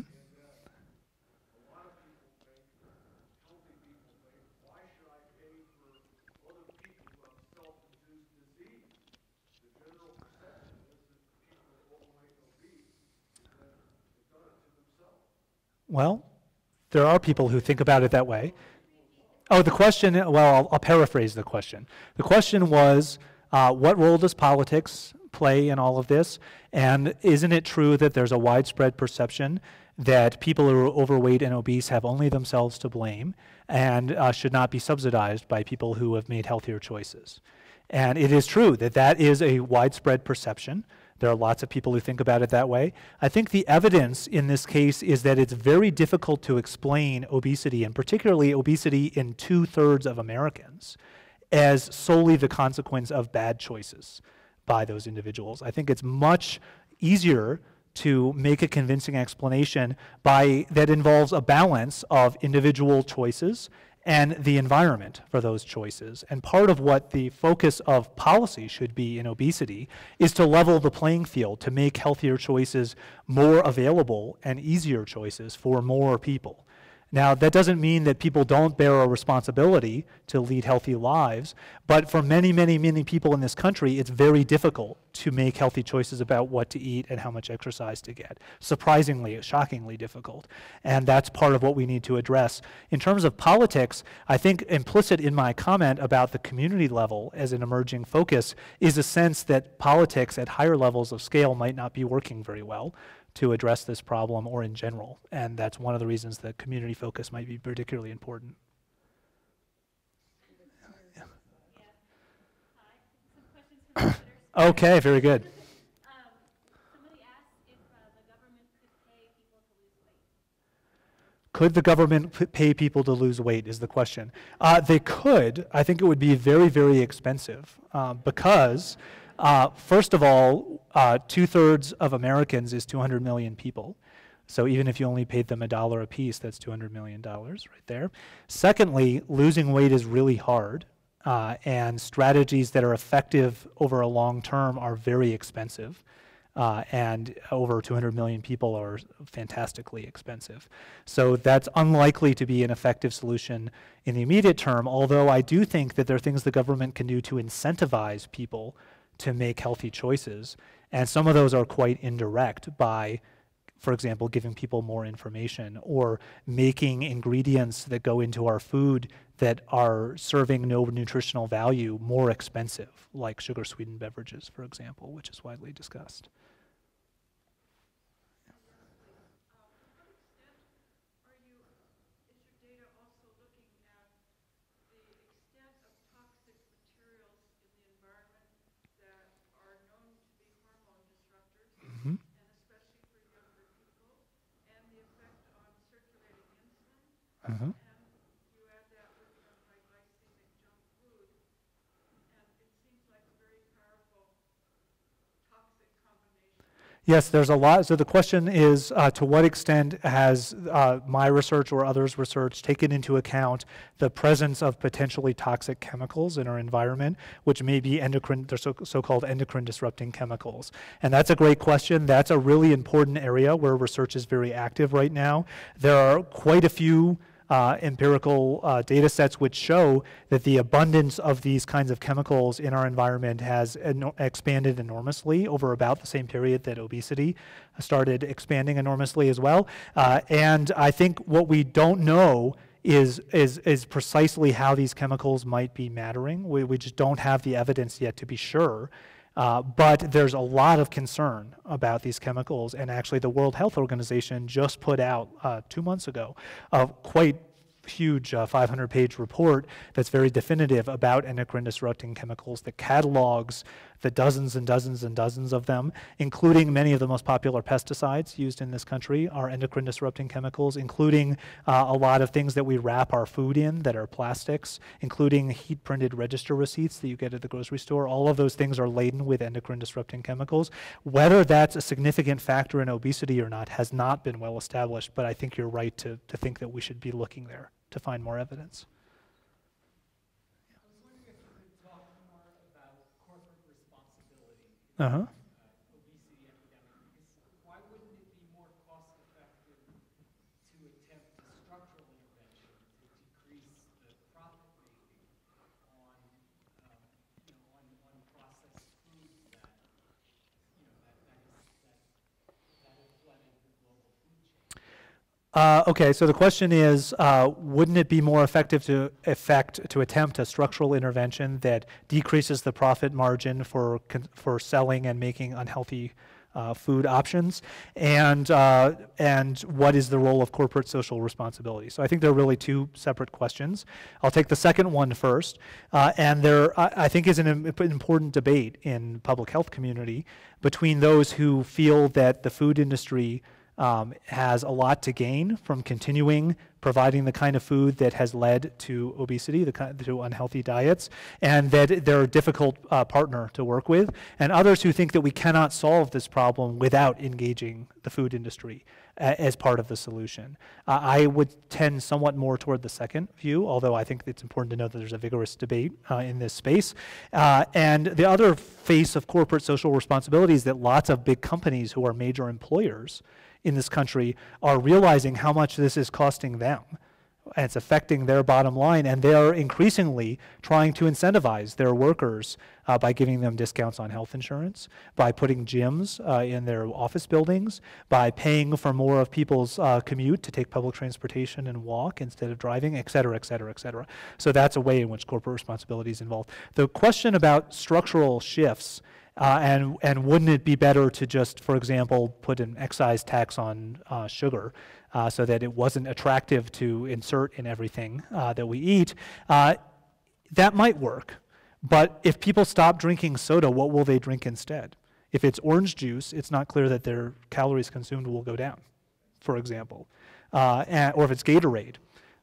Well, there are people who think about it that way. Oh, the question, well, I'll, I'll paraphrase the question. The question was, uh, what role does politics play in all of this? And isn't it true that there's a widespread perception that people who are overweight and obese have only themselves to blame and uh, should not be subsidized by people who have made healthier choices? And it is true that that is a widespread perception. There are lots of people who think about it that way. I think the evidence in this case is that it's very difficult to explain obesity, and particularly obesity in two-thirds of Americans, as solely the consequence of bad choices by those individuals. I think it's much easier to make a convincing explanation by, that involves a balance of individual choices and the environment for those choices. And part of what the focus of policy should be in obesity is to level the playing field, to make healthier choices more available and easier choices for more people. Now, that doesn't mean that people don't bear a responsibility to lead healthy lives, but for many, many, many people in this country, it's very difficult to make healthy choices about what to eat and how much exercise to get. Surprisingly, shockingly difficult. And that's part of what we need to address. In terms of politics, I think implicit in my comment about the community level as an emerging focus is a sense that politics at higher levels of scale might not be working very well to address this problem or in general. And that's one of the reasons that community focus might be particularly important. Yeah. Yeah. Hi. Some questions from the okay, very good. um, somebody asked if uh, the government could pay people to lose weight. Could the government pay people to lose weight is the question. Uh, they could. I think it would be very, very expensive um, because Uh, first of all, uh, two-thirds of Americans is two hundred million people. So even if you only paid them a dollar a piece, that's two hundred million dollars right there. Secondly, losing weight is really hard, uh, and strategies that are effective over a long term are very expensive. Uh, and over two hundred million people are fantastically expensive. So that's unlikely to be an effective solution in the immediate term, although I do think that there are things the government can do to incentivize people to make healthy choices. And some of those are quite indirect by, for example, giving people more information or making ingredients that go into our food that are serving no nutritional value more expensive, like sugar-sweetened beverages, for example, which is widely discussed. Mm-hmm. And you add that with some high glycemic junk food, and it seems like a very powerful toxic combination. Yes, there's a lot. So the question is, uh, to what extent has uh, my research or others' research taken into account the presence of potentially toxic chemicals in our environment, which may be endocrine, they're so, so-called endocrine disrupting chemicals? And that's a great question. That's a really important area where research is very active right now. There are quite a few Uh, empirical uh, data sets which show that the abundance of these kinds of chemicals in our environment has eno- expanded enormously over about the same period that obesity started expanding enormously as well. Uh, and I think what we don't know is, is, is precisely how these chemicals might be mattering. We, we just don't have the evidence yet to be sure. Uh, but there's a lot of concern about these chemicals, and actually the World Health Organization just put out uh, two months ago a quite huge uh, five hundred page report that's very definitive about endocrine disrupting chemicals that catalogs the dozens and dozens and dozens of them, including many of the most popular pesticides used in this country are endocrine disrupting chemicals, including uh, a lot of things that we wrap our food in that are plastics, including heat printed register receipts that you get at the grocery store. All of those things are laden with endocrine disrupting chemicals. Whether that's a significant factor in obesity or not has not been well established, but I think you're right to, to think that we should be looking there to find more evidence. I was wondering if you could talk more about corporate responsibility in uh-huh. uh, obesity epidemic. Why wouldn't it be more cost effective to attempt a structural intervention to decrease the profit making on, um, you know, on, on processed food that, you know, that, that, is, that, that is flooded the global food chain? Uh, okay, so the question is, uh, wouldn't it be more effective to effect to attempt a structural intervention that decreases the profit margin for for selling and making unhealthy uh, food options? And uh, and what is the role of corporate social responsibility? So I think they're really two separate questions. I'll take the second one first, uh, and there I, I think is an important debate in public health community between those who feel that the food industry um, has a lot to gain from continuing providing the kind of food that has led to obesity, the kind, to unhealthy diets, and that they're a difficult uh, partner to work with, and others who think that we cannot solve this problem without engaging the food industry as part of the solution. Uh, I would tend somewhat more toward the second view, although I think it's important to know that there's a vigorous debate uh, in this space. Uh, and the other face of corporate social responsibility is that lots of big companies who are major employers in this country are realizing how much this is costing them. And it's affecting their bottom line, and they are increasingly trying to incentivize their workers uh, by giving them discounts on health insurance, by putting gyms uh, in their office buildings, by paying for more of people's uh, commute to take public transportation and walk instead of driving, et cetera, et cetera, et cetera. So that's a way in which corporate responsibility is involved. The question about structural shifts Uh, and, and wouldn't it be better to just, for example, put an excise tax on uh, sugar uh, so that it wasn't attractive to insert in everything uh, that we eat? Uh, that might work, but if people stop drinking soda, what will they drink instead? If it's orange juice, it's not clear that their calories consumed will go down, for example, uh, and, or if it's Gatorade,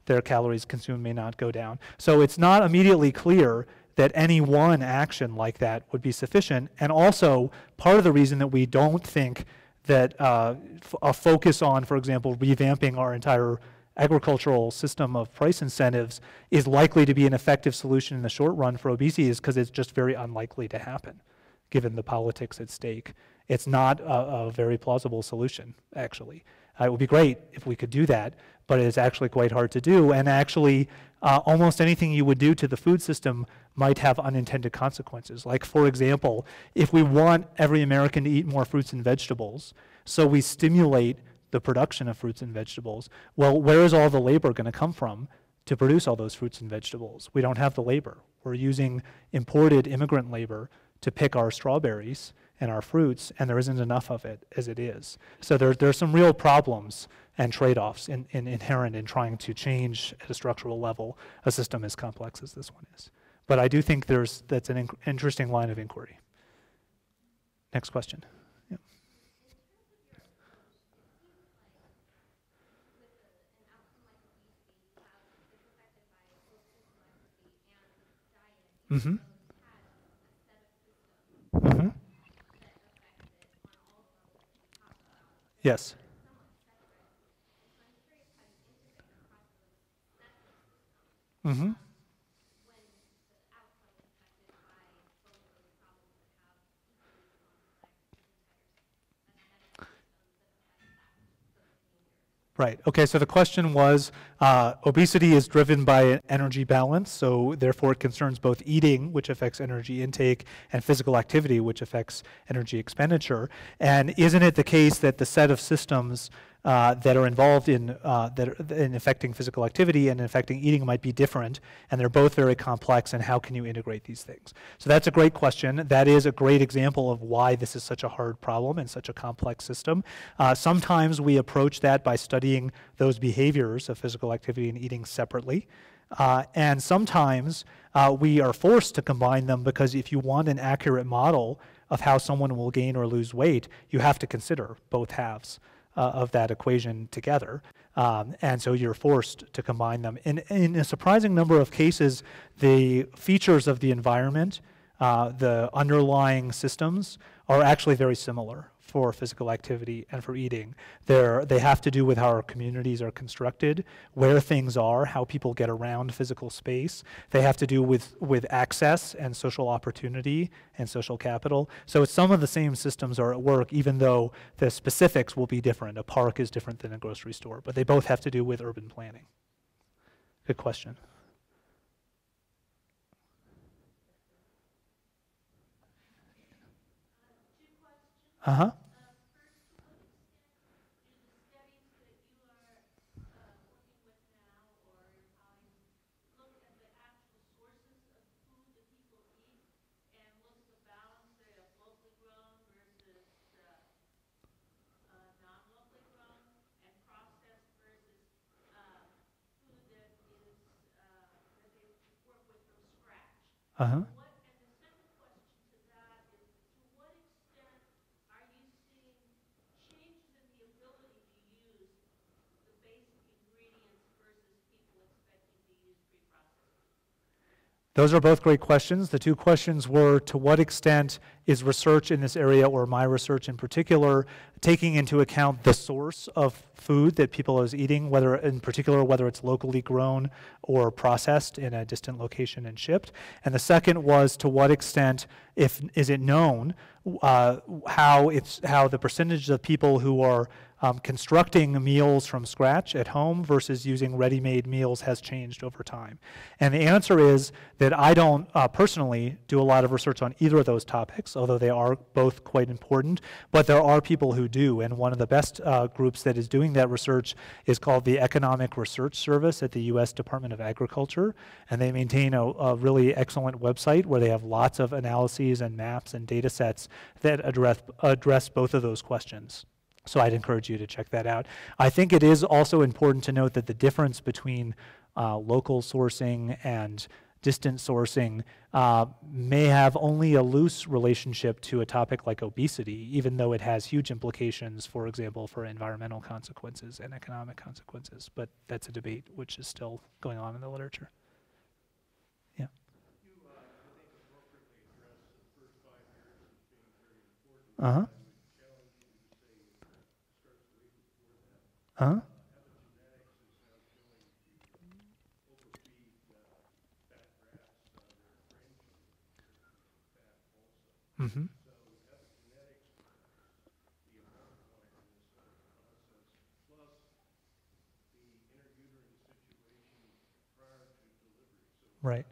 their calories consumed may not go down. So it's not immediately clear that any one action like that would be sufficient. And also, part of the reason that we don't think that uh, a focus on, for example, revamping our entire agricultural system of price incentives is likely to be an effective solution in the short run for obesity is because it's just very unlikely to happen, given the politics at stake. It's not a, a very plausible solution, actually. Uh, it would be great if we could do that, but it's actually quite hard to do. And actually, uh, almost anything you would do to the food system might have unintended consequences. Like, for example, if we want every American to eat more fruits and vegetables, so we stimulate the production of fruits and vegetables, well, where is all the labor going to come from to produce all those fruits and vegetables? We don't have the labor. We're using imported immigrant labor to pick our strawberries and our fruits, and there isn't enough of it as it is. So there, there are some real problems and trade-offs in, in inherent in trying to change at a structural level a system as complex as this one is. But I do think there's that's an inc interesting line of inquiry. Next question. Yeah. Mm-hmm. Mm-hmm. Yes. Mm-hmm. Right. Okay, so the question was, uh, obesity is driven by an energy balance, so therefore it concerns both eating, which affects energy intake, and physical activity, which affects energy expenditure. And isn't it the case that the set of systems uh, that are involved in, uh, that are in affecting physical activity and affecting eating might be different, and they're both very complex, and how can you integrate these things? So that's a great question. That is a great example of why this is such a hard problem and such a complex system. Uh, sometimes we approach that by studying those behaviors of physical activity and eating separately. Uh, and sometimes uh, we are forced to combine them because if you want an accurate model of how someone will gain or lose weight, you have to consider both halves uh, of that equation together. Um, and so you're forced to combine them. In, in a surprising number of cases, the features of the environment, uh, the underlying systems, are actually very similar for physical activity and for eating. They're, they have to do with how our communities are constructed, where things are, how people get around physical space. They have to do with, with access and social opportunity and social capital. So some of the same systems are at work, even though the specifics will be different. A park is different than a grocery store, but they both have to do with urban planning. Good question. Uh-huh. Uh-huh. Of Those are both great questions. The two questions were, to what extent is research in this area, or my research in particular, taking into account the source of food that people is eating, whether in particular whether it's locally grown or processed in a distant location and shipped. And the second was, to what extent if is it known uh, how it's how the percentage of people who are Um, constructing meals from scratch at home versus using ready-made meals has changed over time. And the answer is that I don't uh, personally do a lot of research on either of those topics, although they are both quite important, but there are people who do, and one of the best uh, groups that is doing that research is called the Economic Research Service at the U S Department of Agriculture, and they maintain a, a really excellent website where they have lots of analyses and maps and data sets that address, address both of those questions. So I'd encourage you to check that out. I think it is also important to note that the difference between uh, local sourcing and distant sourcing uh, may have only a loose relationship to a topic like obesity, even though it has huge implications, for example, for environmental consequences and economic consequences. But that's a debate which is still going on in the literature. Yeah. Uh-huh. Huh? Mm-hmm. Right.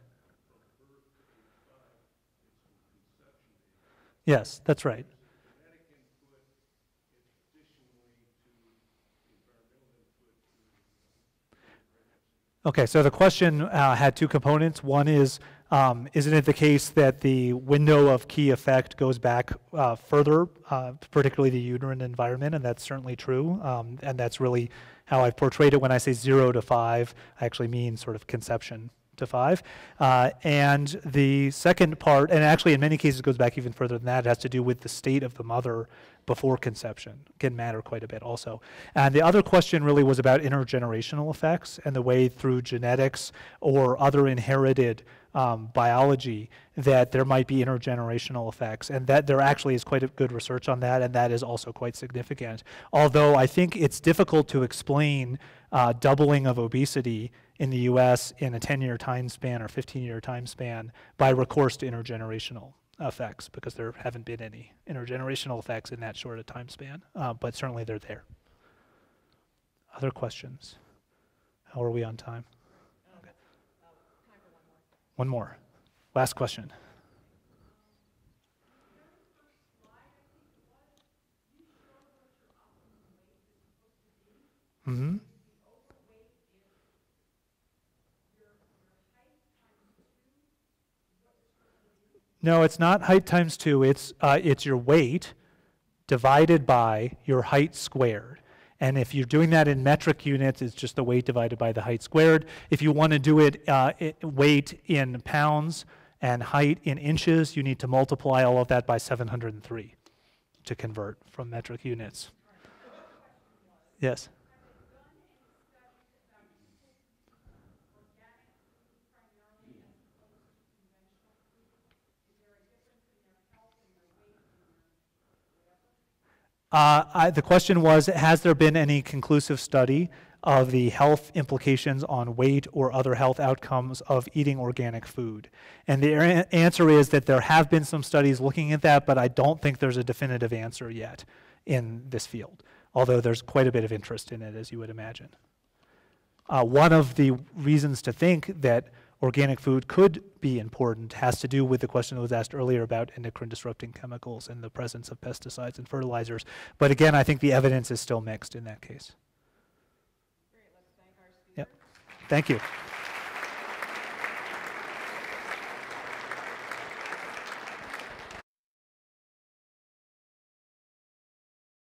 Yes, that's right. Okay, so the question uh, had two components. One is, um, isn't it the case that the window of key effect goes back uh, further, uh, particularly the uterine environment? And that's certainly true. Um, and that's really how I've portrayed it when I say zero to five. I actually mean sort of conception to five. Uh, and the second part, and actually in many cases it goes back even further than that, it has to do with the state of the mother before conception, can matter quite a bit also. And the other question really was about intergenerational effects and the way through genetics or other inherited um, biology that there might be intergenerational effects, and that there actually is quite a good research on that, and that is also quite significant. Although I think it's difficult to explain uh, doubling of obesity in the U S in a ten-year time span or fifteen-year time span by recourse to intergenerational effects, because there haven't been any intergenerational effects in that short a time span, uh, but certainly they're there. Other questions? How are we on time? Okay. One more. Last question. Mm-hmm. No, it's not height times two, it's, uh, it's your weight divided by your height squared. And if you're doing that in metric units, it's just the weight divided by the height squared. If you want to do it, uh, it weight in pounds and height in inches, you need to multiply all of that by seven hundred three to convert from metric units. Yes? Uh, I, the question was, has there been any conclusive study of the health implications on weight or other health outcomes of eating organic food? And the answer is that there have been some studies looking at that, but I don't think there's a definitive answer yet in this field, although there's quite a bit of interest in it, as you would imagine. Uh, one of the reasons to think that organic food could be important has to do with the question that was asked earlier about endocrine disrupting chemicals and the presence of pesticides and fertilizers. But again, I think the evidence is still mixed in that case. Great, let's thank our speaker. Yep. Thank you.